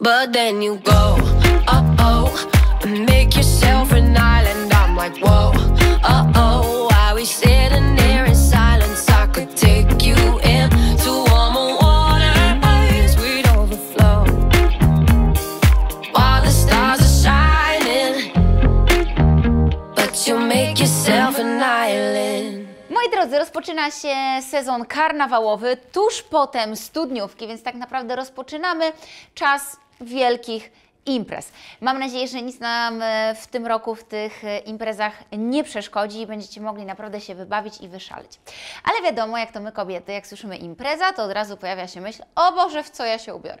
But then you go, uh-oh, and make yourself an island. I'm like, whoa, uh-oh, why we sitting there in silence? I could take you into warmer waters. We'd overflow while the stars are shining, but you make yourself an island. Moi drodzy, rozpoczyna się sezon karnawałowy, tuż potem studniówki, więc tak naprawdę rozpoczynamy czas wielkich imprez. Mam nadzieję, że nic nam w tym roku w tych imprezach nie przeszkodzi i będziecie mogli naprawdę się wybawić i wyszaleć. Ale wiadomo, jak to my kobiety, jak słyszymy impreza, to od razu pojawia się myśl, o Boże, w co ja się ubiorę.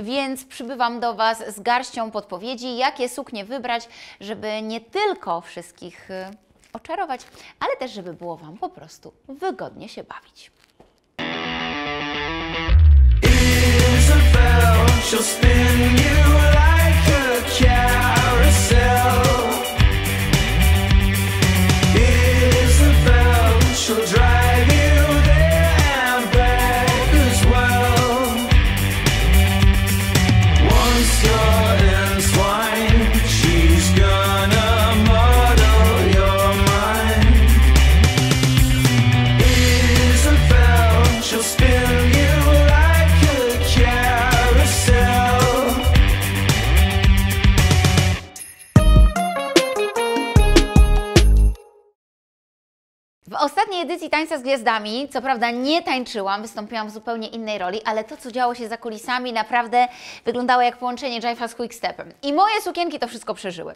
Więc przybywam do Was z garścią podpowiedzi, jakie suknie wybrać, żeby nie tylko wszystkich oczarować, ale też, żeby było Wam po prostu wygodnie się bawić. W ostatniej edycji Tańca z Gwiazdami, co prawda nie tańczyłam, wystąpiłam w zupełnie innej roli, ale to, co działo się za kulisami, naprawdę wyglądało jak połączenie Jive'a z Quickstepem. I moje sukienki to wszystko przeżyły.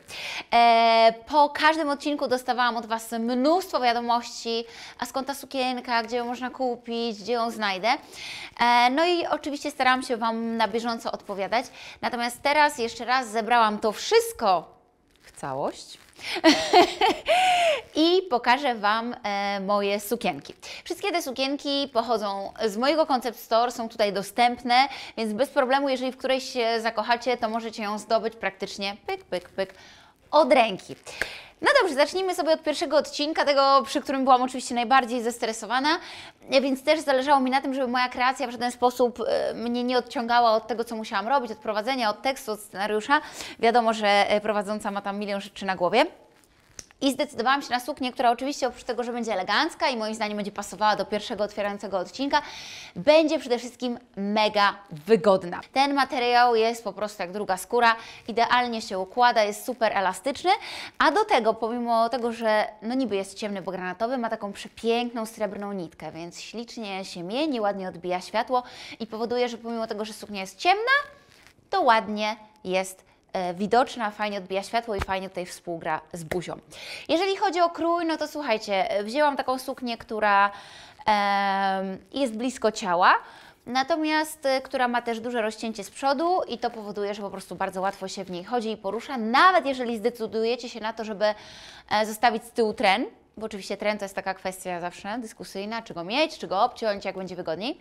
Po każdym odcinku dostawałam od Was mnóstwo wiadomości, a skąd ta sukienka, gdzie ją można kupić, gdzie ją znajdę. No i oczywiście starałam się Wam na bieżąco odpowiadać, natomiast teraz jeszcze raz zebrałam to wszystko w całość. I pokażę Wam moje sukienki. Wszystkie te sukienki pochodzą z mojego Concept Store, są tutaj dostępne, więc bez problemu, jeżeli w którejś się zakochacie, to możecie ją zdobyć praktycznie pyk, pyk, pyk od ręki. No dobrze, zacznijmy sobie od pierwszego odcinka, tego, przy którym byłam oczywiście najbardziej zestresowana, więc też zależało mi na tym, żeby moja kreacja w żaden sposób mnie nie odciągała od tego, co musiałam robić, od prowadzenia, od tekstu, od scenariusza. Wiadomo, że prowadząca ma tam milion rzeczy na głowie. I zdecydowałam się na suknię, która oczywiście oprócz tego, że będzie elegancka i moim zdaniem będzie pasowała do pierwszego otwierającego odcinka, będzie przede wszystkim mega wygodna. Ten materiał jest po prostu jak druga skóra, idealnie się układa, jest super elastyczny, a do tego, pomimo tego, że no niby jest ciemny, bo granatowy, ma taką przepiękną srebrną nitkę, więc ślicznie się mieni, ładnie odbija światło i powoduje, że pomimo tego, że suknia jest ciemna, to ładnie jest widoczna, fajnie odbija światło i fajnie tutaj współgra z buzią. Jeżeli chodzi o krój, no to słuchajcie, wzięłam taką suknię, która jest blisko ciała, natomiast która ma też duże rozcięcie z przodu i to powoduje, że po prostu bardzo łatwo się w niej chodzi i porusza, nawet jeżeli zdecydujecie się na to, żeby zostawić z tyłu tren, bo oczywiście tren to jest taka kwestia zawsze dyskusyjna, czy go mieć, czy go obciąć, jak będzie wygodniej.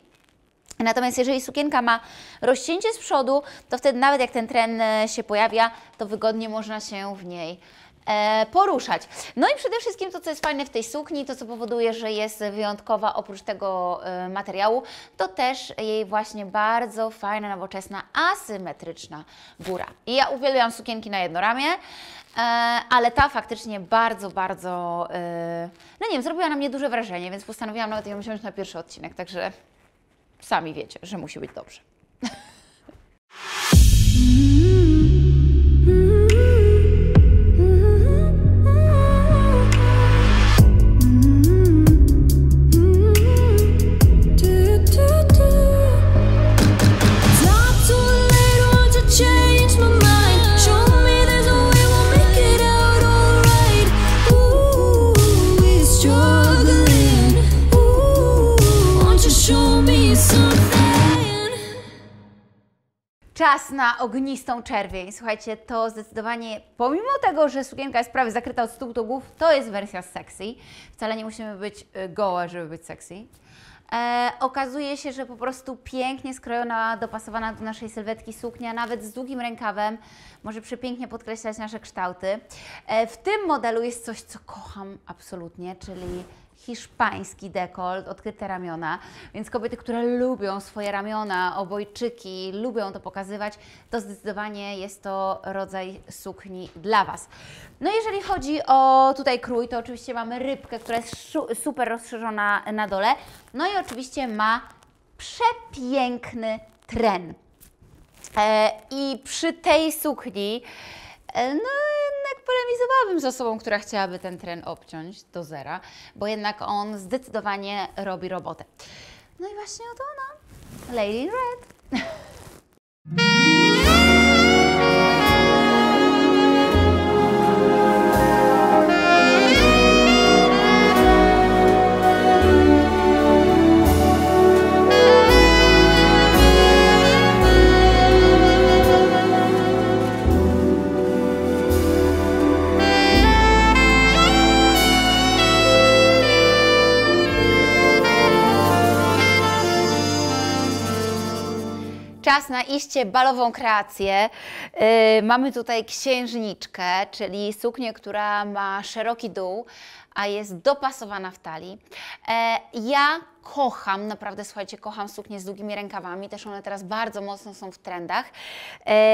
Natomiast jeżeli sukienka ma rozcięcie z przodu, to wtedy nawet jak ten tren się pojawia, to wygodnie można się w niej poruszać. No i przede wszystkim to, co jest fajne w tej sukni, to co powoduje, że jest wyjątkowa oprócz tego materiału, to też jej właśnie bardzo fajna, nowoczesna, asymetryczna góra. I ja uwielbiam sukienki na jedno ramię, ale ta faktycznie bardzo, bardzo, no nie wiem, zrobiła na mnie duże wrażenie, więc postanowiłam nawet ją wziąć na pierwszy odcinek, także sami wiecie, że musi być dobrze. Czas na ognistą czerwień. Słuchajcie, to zdecydowanie, pomimo tego, że sukienka jest prawie zakryta od stóp do głów, to jest wersja sexy. Wcale nie musimy być gołe, żeby być sexy. Okazuje się, że po prostu pięknie skrojona, dopasowana do naszej sylwetki suknia, nawet z długim rękawem, może przepięknie podkreślać nasze kształty. W tym modelu jest coś, co kocham absolutnie, czyli hiszpański dekolt, odkryte ramiona, więc kobiety, które lubią swoje ramiona, obojczyki, lubią to pokazywać, to zdecydowanie jest to rodzaj sukni dla Was. No jeżeli chodzi o tutaj krój, to oczywiście mamy rybkę, która jest super rozszerzona na dole, no i oczywiście ma przepiękny tren. I przy tej sukni, no jednak polemizowałabym z osobą, która chciałaby ten tren obciąć do zera, bo jednak on zdecydowanie robi robotę. No i właśnie oto ona, Lady in Red. Czas na iście balową kreację. Mamy tutaj księżniczkę, czyli suknię, która ma szeroki dół, a jest dopasowana w talii. Ja kocham, naprawdę słuchajcie, kocham suknie z długimi rękawami, też one teraz bardzo mocno są w trendach.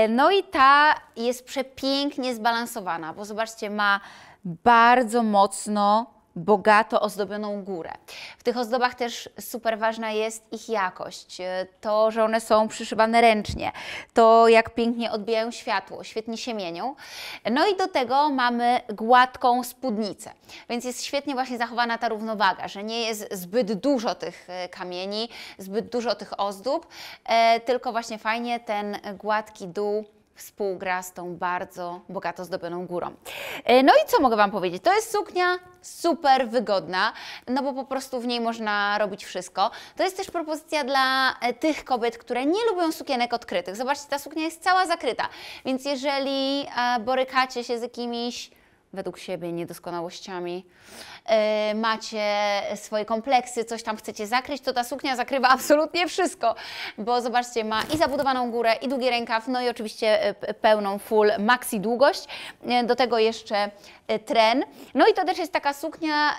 No i ta jest przepięknie zbalansowana, bo zobaczcie, ma bardzo mocno bogato ozdobioną górę. W tych ozdobach też super ważna jest ich jakość, to, że one są przyszywane ręcznie, to jak pięknie odbijają światło, świetnie się mienią. No i do tego mamy gładką spódnicę, więc jest świetnie właśnie zachowana ta równowaga, że nie jest zbyt dużo tych kamieni, zbyt dużo tych ozdób, tylko właśnie fajnie ten gładki dół współgra z tą bardzo bogato zdobioną górą. No i co mogę Wam powiedzieć? To jest suknia super wygodna, no bo po prostu w niej można robić wszystko. To jest też propozycja dla tych kobiet, które nie lubią sukienek odkrytych. Zobaczcie, ta suknia jest cała zakryta, więc jeżeli borykacie się z jakimiś według siebie niedoskonałościami, macie swoje kompleksy, coś tam chcecie zakryć, to ta suknia zakrywa absolutnie wszystko, bo zobaczcie, ma i zabudowaną górę, i długi rękaw, no i oczywiście pełną full maxi długość, do tego jeszcze tren. No i to też jest taka suknia,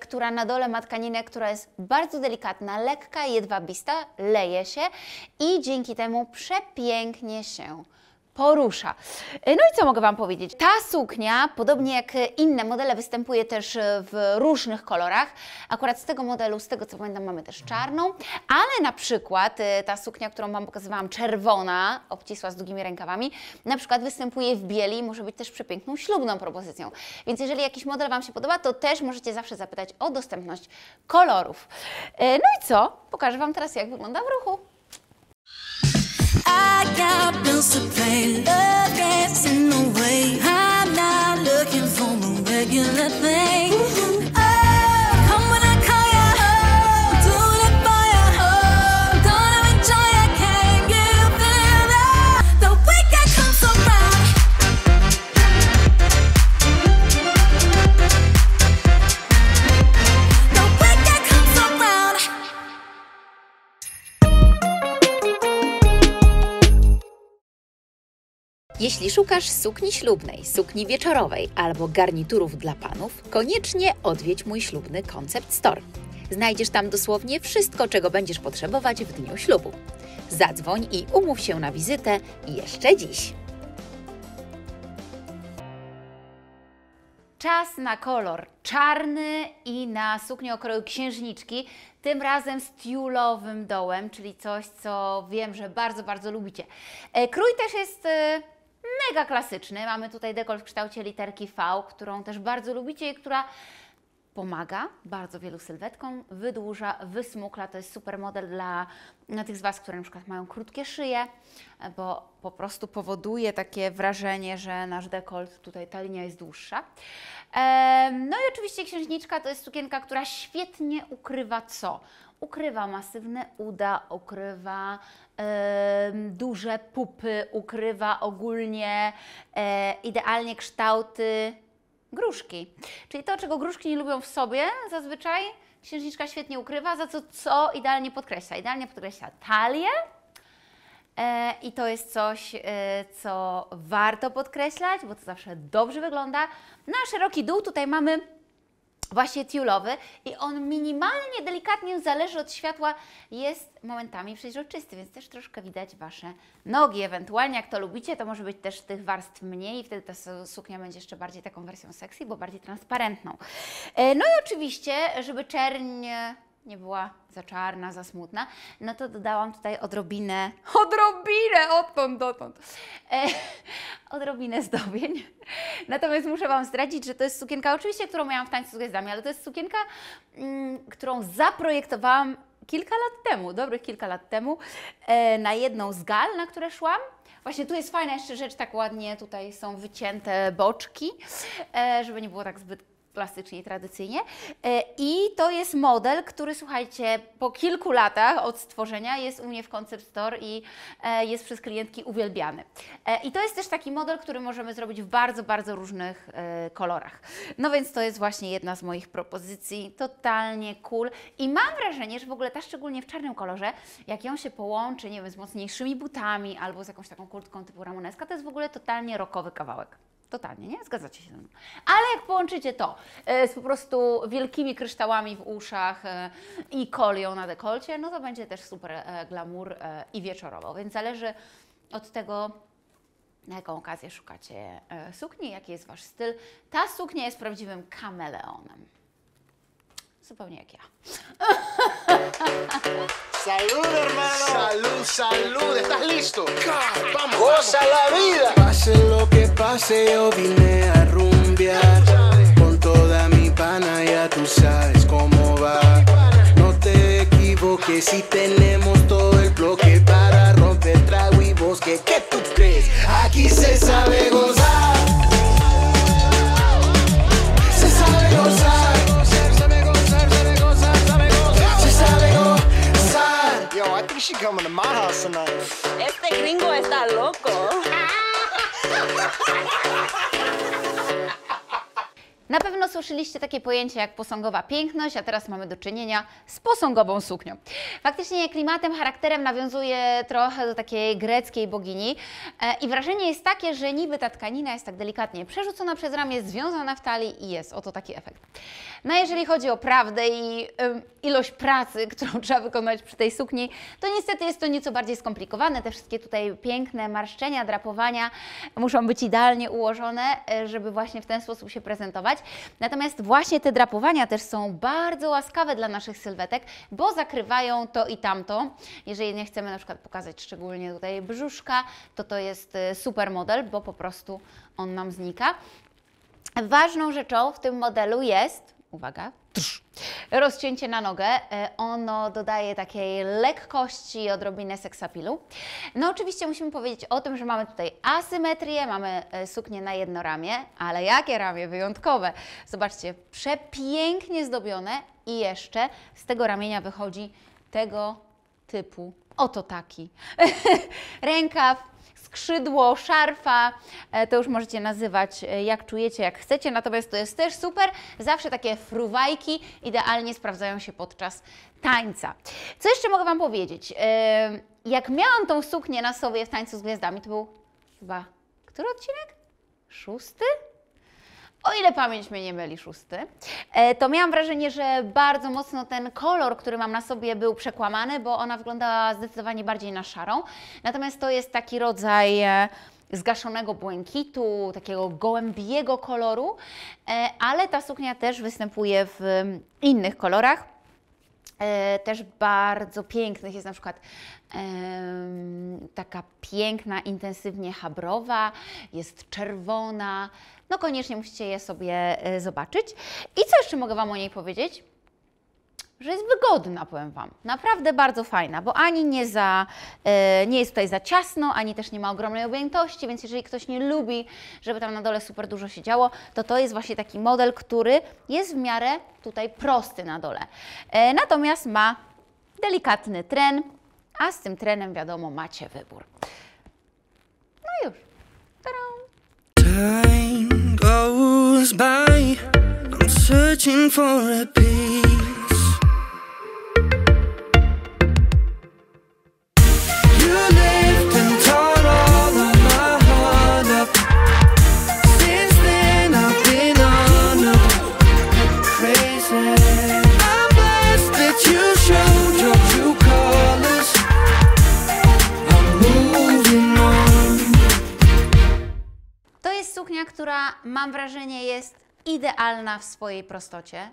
która na dole ma tkaninę, która jest bardzo delikatna, lekka, jedwabista, leje się i dzięki temu przepięknie się porusza. No i co mogę Wam powiedzieć? Ta suknia, podobnie jak inne modele, występuje też w różnych kolorach. Akurat z tego modelu, z tego co pamiętam, mamy też czarną, ale na przykład ta suknia, którą Wam pokazywałam, czerwona, obcisła z długimi rękawami, na przykład występuje w bieli i może być też przepiękną ślubną propozycją. Więc jeżeli jakiś model Wam się podoba, to też możecie zawsze zapytać o dostępność kolorów. No i co? Pokażę Wam teraz, jak wygląda w ruchu. I got bills to pay, love gets in the way. I'm not looking for a regular thing. Oh, come when I call you home, do it by your home. Gonna enjoy it, can you feel that? The weekend comes around. The weekend comes around. Jeśli szukasz sukni ślubnej, sukni wieczorowej albo garniturów dla panów, koniecznie odwiedź mój ślubny Concept Store. Znajdziesz tam dosłownie wszystko, czego będziesz potrzebować w dniu ślubu. Zadzwoń i umów się na wizytę jeszcze dziś. Czas na kolor czarny i na suknię okroju księżniczki, tym razem z tiulowym dołem, czyli coś, co wiem, że bardzo, bardzo lubicie. Krój też jest mega klasyczny. Mamy tutaj dekolt w kształcie literki V, którą też bardzo lubicie i która pomaga bardzo wielu sylwetkom, wydłuża, wysmukla. To jest super model dla tych z Was, które na przykład mają krótkie szyje, bo po prostu powoduje takie wrażenie, że nasz dekolt, tutaj ta linia jest dłuższa. No i oczywiście księżniczka to jest sukienka, która świetnie ukrywa co? Ukrywa masywne uda, ukrywa duże pupy, ukrywa ogólnie idealnie kształty gruszki. Czyli to, czego gruszki nie lubią w sobie zazwyczaj, księżniczka świetnie ukrywa, za co idealnie podkreśla. Idealnie podkreśla talię i to jest coś, co warto podkreślać, bo to zawsze dobrze wygląda. Na szeroki dół tutaj mamy właśnie tiulowy i on minimalnie, delikatnie zależy od światła, jest momentami przeźroczysty, więc też troszkę widać Wasze nogi. Ewentualnie jak to lubicie, to może być też tych warstw mniej i wtedy ta suknia będzie jeszcze bardziej taką wersją sexy, bo bardziej transparentną. No i oczywiście, żeby czerń nie była za czarna, za smutna, no to dodałam tutaj odrobinę odtąd dotąd, odrobinę zdobień. Natomiast muszę Wam zdradzić, że to jest sukienka oczywiście, którą miałam w Tańcu z Gwiazdami, ale to jest sukienka, którą zaprojektowałam kilka lat temu, dobrych kilka lat temu, na jedną z gal, na które szłam. Właśnie tu jest fajna jeszcze rzecz, tak ładnie tutaj są wycięte boczki, żeby nie było tak zbyt klasycznie i tradycyjnie. I to jest model, który słuchajcie, po kilku latach od stworzenia jest u mnie w Concept Store i jest przez klientki uwielbiany. I to jest też taki model, który możemy zrobić w bardzo, bardzo różnych kolorach. No więc to jest właśnie jedna z moich propozycji, totalnie cool. I mam wrażenie, że w ogóle ta szczególnie w czarnym kolorze, jak ją się połączy, nie wiem, z mocniejszymi butami albo z jakąś taką kurtką typu ramoneska, to jest w ogóle totalnie rockowy kawałek. Totalnie, nie? Zgadzacie się ze mną. Ale jak połączycie to z po prostu wielkimi kryształami w uszach i kolią na dekolcie, no to będzie też super glamour i wieczorowo. Więc zależy od tego, na jaką okazję szukacie sukni, jaki jest Wasz styl. Ta suknia jest prawdziwym kameleonem. Zupełnie jak ja. Salud, hermano. Salud, salud. Estás listo. Vamos. Goza la vida. Pase lo que pase, yo vine a rumbear con toda mi pana. Ya tú sabes cómo va. No te equivoques, si tenemos todo el bloque para romper trago y bosque. ¿Qué tú crees? Aquí se sabe gozar. Se sabe gozar. She coming to my house tonight. Este gringo está loco. Na pewno słyszeliście takie pojęcie jak posągowa piękność, a teraz mamy do czynienia z posągową suknią. Faktycznie klimatem, charakterem nawiązuje trochę do takiej greckiej bogini i wrażenie jest takie, że niby ta tkanina jest tak delikatnie przerzucona przez ramię, związana w talii i jest oto taki efekt. No jeżeli chodzi o prawdę i ilość pracy, którą trzeba wykonać przy tej sukni, to niestety jest to nieco bardziej skomplikowane. Te wszystkie tutaj piękne marszczenia, drapowania muszą być idealnie ułożone, żeby właśnie w ten sposób się prezentować. Natomiast właśnie te drapowania też są bardzo łaskawe dla naszych sylwetek, bo zakrywają to i tamto. Jeżeli nie chcemy na przykład pokazać szczególnie tutaj brzuszka, to to jest super model, bo po prostu on nam znika. Ważną rzeczą w tym modelu jest, uwaga, rozcięcie na nogę, ono dodaje takiej lekkości i odrobinę seksapilu. No oczywiście musimy powiedzieć o tym, że mamy tutaj asymetrię, mamy suknię na jedno ramię, ale jakie ramię wyjątkowe. Zobaczcie, przepięknie zdobione i jeszcze z tego ramienia wychodzi tego typu, oto taki rękaw, skrzydło, szarfa, to już możecie nazywać jak czujecie, jak chcecie, natomiast to jest też super, zawsze takie fruwajki idealnie sprawdzają się podczas tańca. Co jeszcze mogę Wam powiedzieć? Jak miałam tą suknię na sobie w Tańcu z Gwiazdami, to był chyba, który odcinek? 6? O ile pamięć mnie nie myli, 6, to miałam wrażenie, że bardzo mocno ten kolor, który mam na sobie, był przekłamany, bo ona wyglądała zdecydowanie bardziej na szarą. Natomiast to jest taki rodzaj zgaszonego błękitu, takiego gołębiego koloru, ale ta suknia też występuje w innych kolorach, też bardzo pięknych. Jest na przykład taka piękna, intensywnie chabrowa, jest czerwona. No koniecznie musicie je sobie zobaczyć. I co jeszcze mogę Wam o niej powiedzieć? Że jest wygodna, powiem Wam. Naprawdę bardzo fajna, bo ani nie jest tutaj za ciasno, ani też nie ma ogromnej objętości, więc jeżeli ktoś nie lubi, żeby tam na dole super dużo się działo, to to jest właśnie taki model, który jest w miarę tutaj prosty na dole. Natomiast ma delikatny tren, a z tym trenem wiadomo macie wybór. No już. Ta-da! która mam wrażenie jest idealna w swojej prostocie.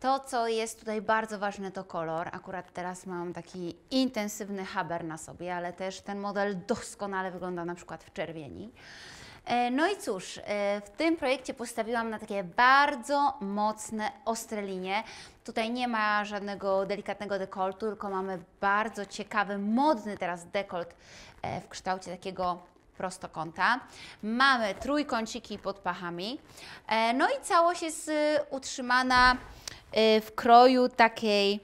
To, co jest tutaj bardzo ważne, to kolor. Akurat teraz mam taki intensywny haber na sobie, ale też ten model doskonale wygląda na przykład w czerwieni. No i cóż, w tym projekcie postawiłam na takie bardzo mocne, ostre linie. Tutaj nie ma żadnego delikatnego dekoltu, tylko mamy bardzo ciekawy, modny teraz dekolt w kształcie takiego prostokąta. Mamy trójkąciki pod pachami. No i całość jest utrzymana w kroju takiej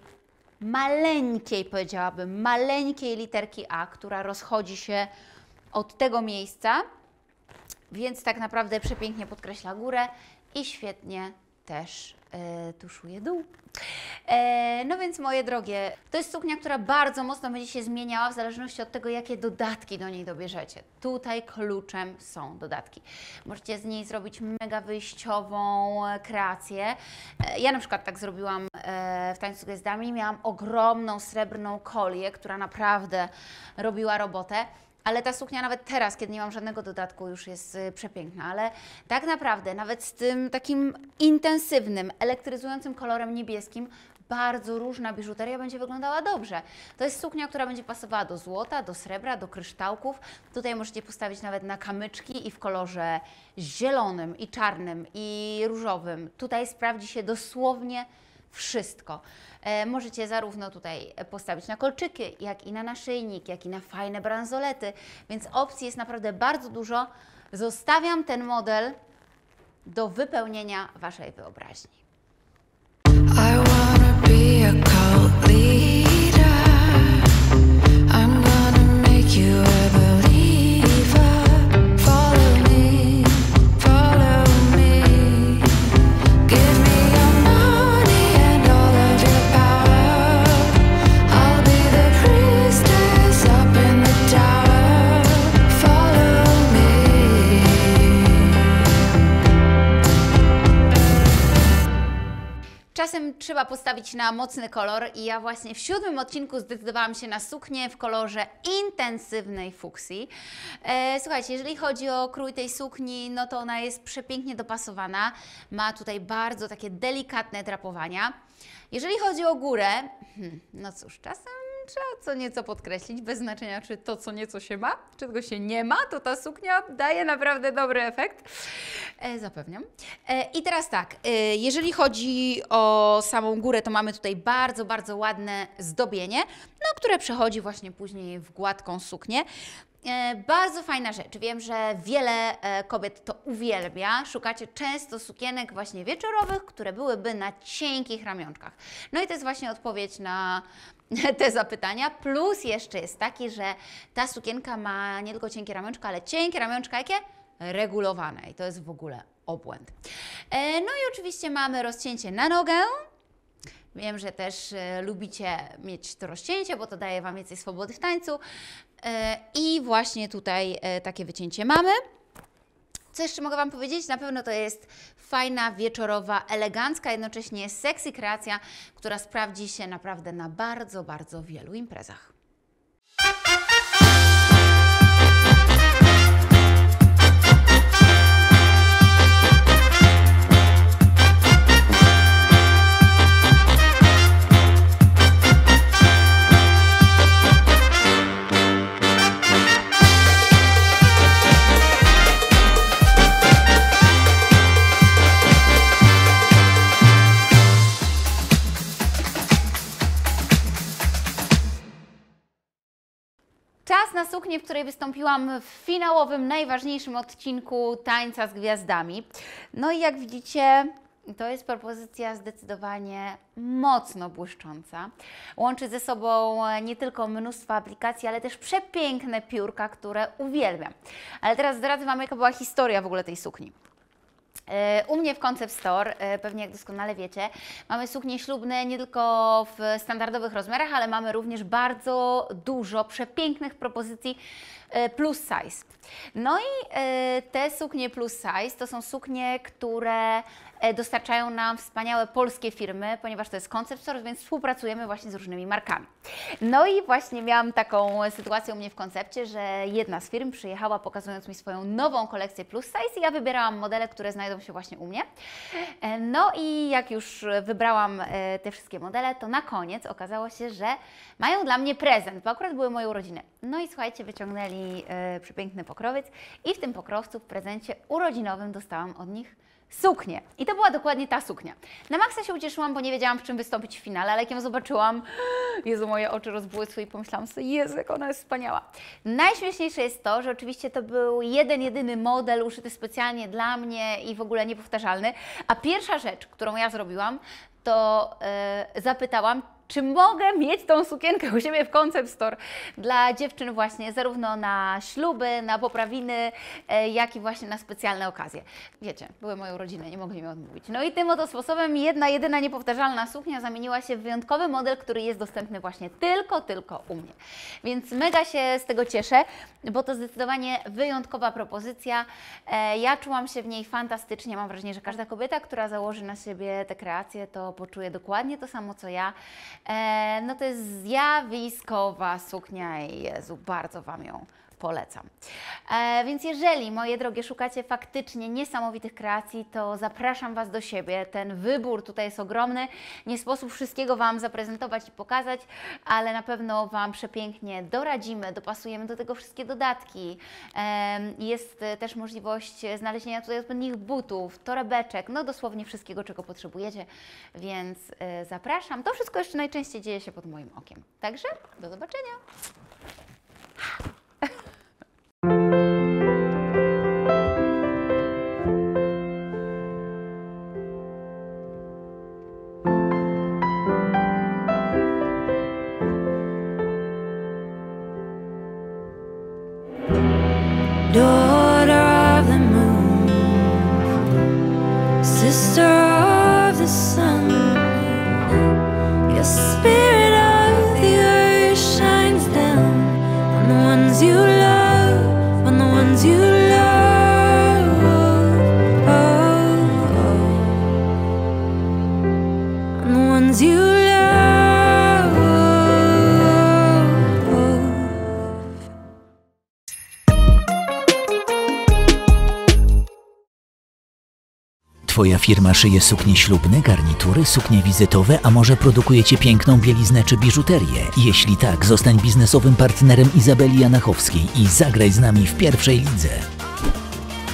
maleńkiej, powiedziałabym, maleńkiej literki A, która rozchodzi się od tego miejsca. Więc tak naprawdę przepięknie podkreśla górę i świetnie też tuszuje dół. No więc moje drogie, to jest suknia, która bardzo mocno będzie się zmieniała w zależności od tego, jakie dodatki do niej dobierzecie. Tutaj kluczem są dodatki. Możecie z niej zrobić mega wyjściową kreację. Ja na przykład tak zrobiłam w Tańcu z Gwiazdami. Miałam ogromną srebrną kolię, która naprawdę robiła robotę. Ale ta suknia nawet teraz, kiedy nie mam żadnego dodatku, już jest przepiękna, ale tak naprawdę nawet z tym takim intensywnym, elektryzującym kolorem niebieskim bardzo różna biżuteria będzie wyglądała dobrze. To jest suknia, która będzie pasowała do złota, do srebra, do kryształków. Tutaj możecie postawić nawet na kamyczki i w kolorze zielonym i czarnym i różowym. Tutaj sprawdzi się dosłownie wszystko. Możecie zarówno tutaj postawić na kolczyki, jak i na naszyjnik, jak i na fajne bransolety, więc opcji jest naprawdę bardzo dużo. Zostawiam ten model do wypełnienia Waszej wyobraźni. Czasem trzeba postawić na mocny kolor i ja właśnie w 7. odcinku zdecydowałam się na suknię w kolorze intensywnej fuksji. Słuchajcie, jeżeli chodzi o krój tej sukni, no to ona jest przepięknie dopasowana. Ma tutaj bardzo takie delikatne drapowania. Jeżeli chodzi o górę, no cóż, czasem trzeba co nieco podkreślić, bez znaczenia, czy to co nieco się ma, czy tego się nie ma, to ta suknia daje naprawdę dobry efekt, zapewniam. I teraz tak, jeżeli chodzi o samą górę, to mamy tutaj bardzo, bardzo ładne zdobienie, no, które przechodzi właśnie później w gładką suknię. Bardzo fajna rzecz. Wiem, że wiele kobiet to uwielbia. Szukacie często sukienek właśnie wieczorowych, które byłyby na cienkich ramionczkach. No i to jest właśnie odpowiedź na te zapytania. Plus jeszcze jest taki, że ta sukienka ma nie tylko cienkie ramionczka, ale cienkie ramionczka jakie? Regulowane. I to jest w ogóle obłęd. No i oczywiście mamy rozcięcie na nogę. Wiem, że też lubicie mieć to rozcięcie, bo to daje Wam więcej swobody w tańcu. I właśnie tutaj takie wycięcie mamy. Co jeszcze mogę Wam powiedzieć? Na pewno to jest fajna, wieczorowa, elegancka, jednocześnie sexy kreacja, która sprawdzi się naprawdę na bardzo, bardzo wielu imprezach. Czas na suknię, w której wystąpiłam w finałowym, najważniejszym odcinku Tańca z Gwiazdami. No i jak widzicie, to jest propozycja zdecydowanie mocno błyszcząca. Łączy ze sobą nie tylko mnóstwo aplikacji, ale też przepiękne piórka, które uwielbiam. Ale teraz zdradzę Wam, jaka była historia w ogóle tej sukni. U mnie w Concept Store, pewnie jak doskonale wiecie, mamy suknie ślubne nie tylko w standardowych rozmiarach, ale mamy również bardzo dużo przepięknych propozycji plus size. No i te suknie plus size to są suknie, które dostarczają nam wspaniałe polskie firmy, ponieważ to jest Concept Store, więc współpracujemy właśnie z różnymi markami. No i właśnie miałam taką sytuację u mnie w koncepcie, że jedna z firm przyjechała pokazując mi swoją nową kolekcję plus size i ja wybierałam modele, które znajdą się właśnie u mnie. No i jak już wybrałam te wszystkie modele, to na koniec okazało się, że mają dla mnie prezent, bo akurat były moje urodziny. No i słuchajcie, wyciągnęli przepiękny pokrowiec i w tym pokrowcu w prezencie urodzinowym dostałam od nich suknię. I to była dokładnie ta suknia. Na maksa się ucieszyłam, bo nie wiedziałam, w czym wystąpić w finale, ale jak ją zobaczyłam, Jezu, moje oczy rozbłysły i pomyślałam sobie, Jezu, jak ona jest wspaniała. Najśmieszniejsze jest to, że oczywiście to był jeden, jedyny model uszyty specjalnie dla mnie i w ogóle niepowtarzalny, a pierwsza rzecz, którą ja zrobiłam, to zapytałam, czy mogę mieć tą sukienkę u siebie w Concept Store dla dziewczyn właśnie zarówno na śluby, na poprawiny, jak i właśnie na specjalne okazje. Wiecie, były moje urodziny, nie mogli mi odmówić. No i tym oto sposobem jedna, jedyna niepowtarzalna suknia zamieniła się w wyjątkowy model, który jest dostępny właśnie tylko u mnie. Więc mega się z tego cieszę, bo to zdecydowanie wyjątkowa propozycja. Ja czułam się w niej fantastycznie, mam wrażenie, że każda kobieta, która założy na siebie te kreacje, to poczuje dokładnie to samo, co ja. No to jest zjawiskowa suknia i Jezu, bardzo Wam ją polecam. Więc jeżeli, moje drogie, szukacie faktycznie niesamowitych kreacji, to zapraszam Was do siebie. Ten wybór tutaj jest ogromny. Nie sposób wszystkiego Wam zaprezentować i pokazać, ale na pewno Wam przepięknie doradzimy, dopasujemy do tego wszystkie dodatki. Jest też możliwość znalezienia tutaj odpowiednich butów, torebeczek, no dosłownie wszystkiego, czego potrzebujecie, więc zapraszam. To wszystko jeszcze najczęściej dzieje się pod moim okiem. Także do zobaczenia! Twoja firma szyje suknie ślubne, garnitury, suknie wizytowe, a może produkujecie piękną bieliznę czy biżuterię? Jeśli tak, zostań biznesowym partnerem Izabeli Janachowskiej i zagraj z nami w pierwszej lidze.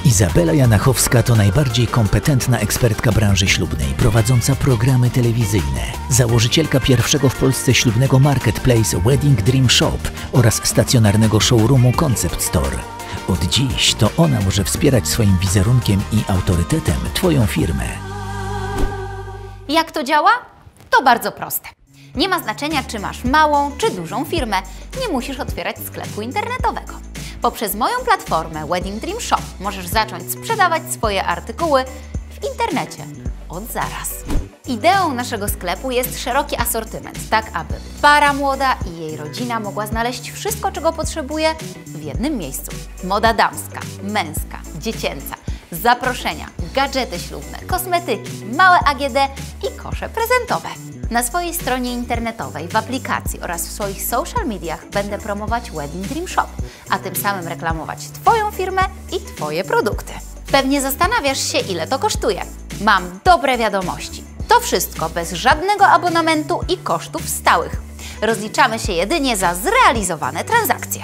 Izabela Janachowska to najbardziej kompetentna ekspertka branży ślubnej, prowadząca programy telewizyjne, założycielka pierwszego w Polsce ślubnego marketplace Wedding Dream Shop oraz stacjonarnego showroomu Concept Store. Od dziś to ona może wspierać swoim wizerunkiem i autorytetem Twoją firmę. Jak to działa? To bardzo proste. Nie ma znaczenia, czy masz małą, czy dużą firmę. Nie musisz otwierać sklepu internetowego. Poprzez moją platformę Wedding Dream Shop możesz zacząć sprzedawać swoje artykuły w internecie od zaraz. Ideą naszego sklepu jest szeroki asortyment, tak aby para młoda i jej rodzina mogła znaleźć wszystko, czego potrzebuje w jednym miejscu. Moda damska, męska, dziecięca, zaproszenia, gadżety ślubne, kosmetyki, małe AGD i kosze prezentowe. Na swojej stronie internetowej, w aplikacji oraz w swoich social mediach będę promować Wedding Dream Shop, a tym samym reklamować Twoją firmę i Twoje produkty. Pewnie zastanawiasz się, ile to kosztuje. Mam dobre wiadomości. To wszystko bez żadnego abonamentu i kosztów stałych. Rozliczamy się jedynie za zrealizowane transakcje.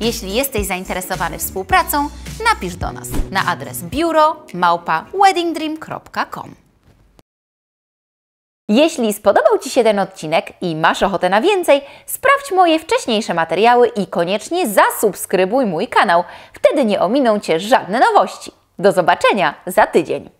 Jeśli jesteś zainteresowany współpracą, napisz do nas na adres biuro@weddingdream.com. Jeśli spodobał Ci się ten odcinek i masz ochotę na więcej, sprawdź moje wcześniejsze materiały i koniecznie zasubskrybuj mój kanał. Wtedy nie ominą Cię żadne nowości. Do zobaczenia za tydzień!